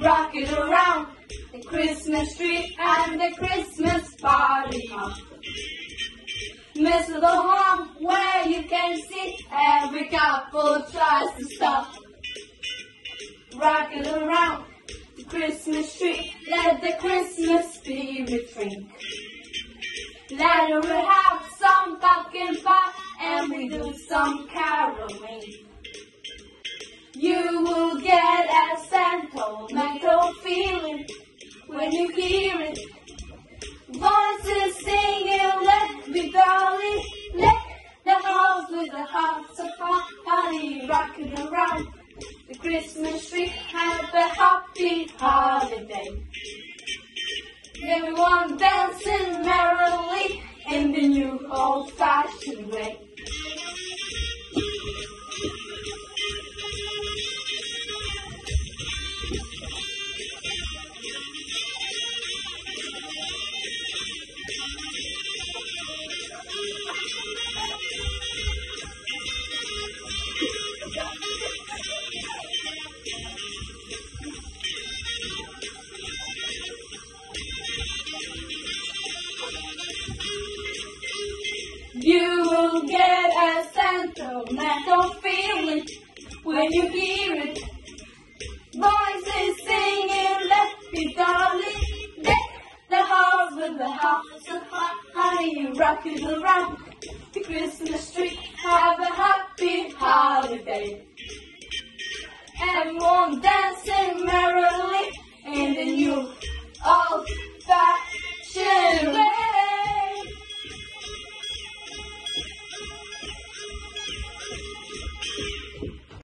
Rock it around the Christmas tree and the Christmas party hop. Mistletoe home where you can see every couple tries to stop. Rock it around the Christmas tree, let the Christmas spirit drink. Later we have some pumpkin pie and we do some caroling. You will get a sentimental feeling when you hear it. Voices singing, let me darling, let the house with the hearts of party, rocking around the Christmas tree, have a happy holiday. Everyone dancing merrily in the new old-fashioned way. You will get a sentimental feeling when you hear it. Voices singing, let me darling, deck the halls with the hearts of honey, rocking around the Christmas tree, have a happy holiday. Everyone dancing merrily in the new old-fashioned way.